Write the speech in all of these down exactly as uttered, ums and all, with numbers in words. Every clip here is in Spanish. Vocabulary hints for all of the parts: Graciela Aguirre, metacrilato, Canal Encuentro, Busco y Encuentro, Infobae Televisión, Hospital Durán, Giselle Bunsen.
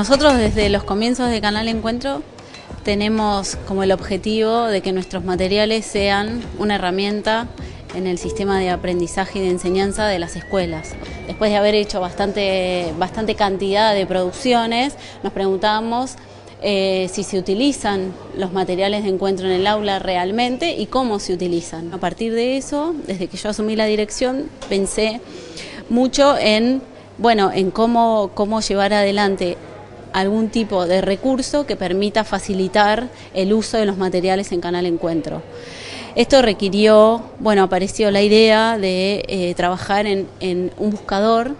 Nosotros desde los comienzos de Canal Encuentro tenemos como el objetivo de que nuestros materiales sean una herramienta en el sistema de aprendizaje y de enseñanza de las escuelas. Después de haber hecho bastante, bastante cantidad de producciones, nos preguntábamos eh, si se utilizan los materiales de encuentro en el aula realmente y cómo se utilizan. A partir de eso, desde que yo asumí la dirección, pensé mucho en, bueno, en cómo, cómo llevar adelante algún tipo de recurso que permita facilitar el uso de los materiales en Canal Encuentro. Esto requirió, bueno, apareció la idea de eh, trabajar en, en un buscador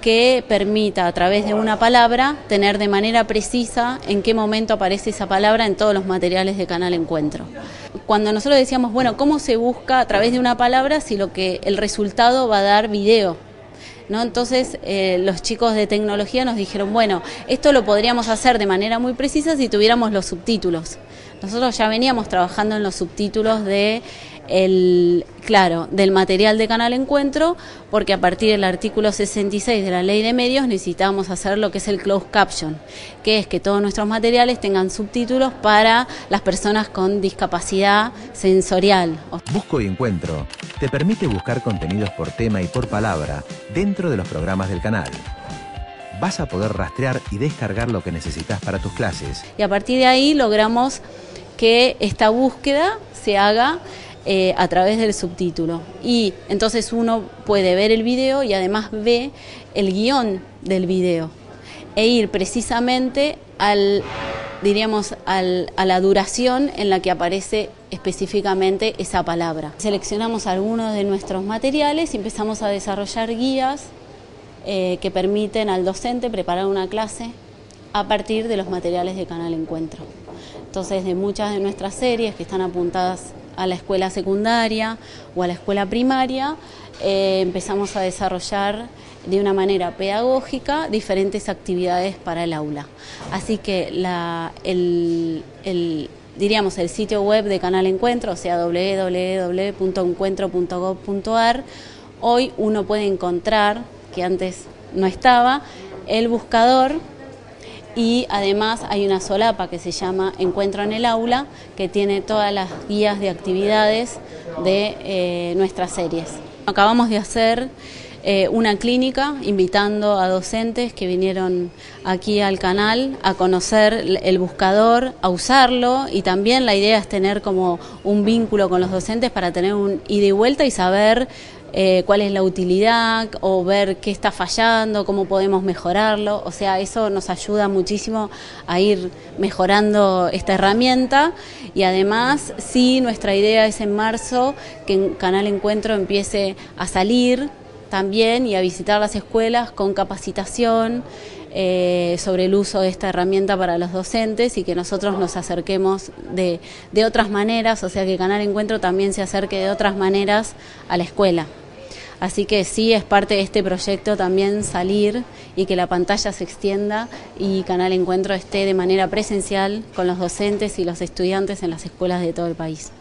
que permita a través de una palabra tener de manera precisa en qué momento aparece esa palabra en todos los materiales de Canal Encuentro. Cuando nosotros decíamos, bueno, ¿cómo se busca a través de una palabra si lo que el resultado va a dar video? ¿No? Entonces eh, los chicos de tecnología nos dijeron, bueno, esto lo podríamos hacer de manera muy precisa si tuviéramos los subtítulos. Nosotros ya veníamos trabajando en los subtítulos de el, claro, del material de Canal Encuentro, porque a partir del artículo sesenta y seis de la Ley de Medios necesitábamos hacer lo que es el closed caption, que es que todos nuestros materiales tengan subtítulos para las personas con discapacidad sensorial. Busco y Encuentro te permite buscar contenidos por tema y por palabra dentro de los programas del canal. Vas a poder rastrear y descargar lo que necesitas para tus clases. Y a partir de ahí logramos que esta búsqueda se haga eh, a través del subtítulo. Y entonces uno puede ver el video y además ve el guión del video. E ir precisamente al, diríamos, al, a la duración en la que aparece específicamente esa palabra. Seleccionamos algunos de nuestros materiales y empezamos a desarrollar guías Eh, que permiten al docente preparar una clase a partir de los materiales de Canal Encuentro. Entonces, de muchas de nuestras series que están apuntadas a la escuela secundaria o a la escuela primaria, eh, empezamos a desarrollar de una manera pedagógica diferentes actividades para el aula. Así que la, el, el, diríamos, el sitio web de Canal Encuentro, o sea, doble u doble u doble u punto encuentro punto gob punto ar, hoy uno puede encontrar, que antes no estaba, el buscador, y además hay una solapa que se llama Encuentro en el Aula, que tiene todas las guías de actividades de eh, nuestras series. Acabamos de hacer eh, una clínica invitando a docentes que vinieron aquí al canal a conocer el buscador, a usarlo, y también la idea es tener como un vínculo con los docentes para tener un ida y vuelta y saber Eh, cuál es la utilidad, o ver qué está fallando, cómo podemos mejorarlo. O sea, eso nos ayuda muchísimo a ir mejorando esta herramienta, y además sí, nuestra idea es en marzo que Canal Encuentro empiece a salir también y a visitar las escuelas con capacitación eh, sobre el uso de esta herramienta para los docentes, y que nosotros nos acerquemos de, de otras maneras, o sea, que Canal Encuentro también se acerque de otras maneras a la escuela. Así que sí, es parte de este proyecto también salir y que la pantalla se extienda y Canal Encuentro esté de manera presencial con los docentes y los estudiantes en las escuelas de todo el país.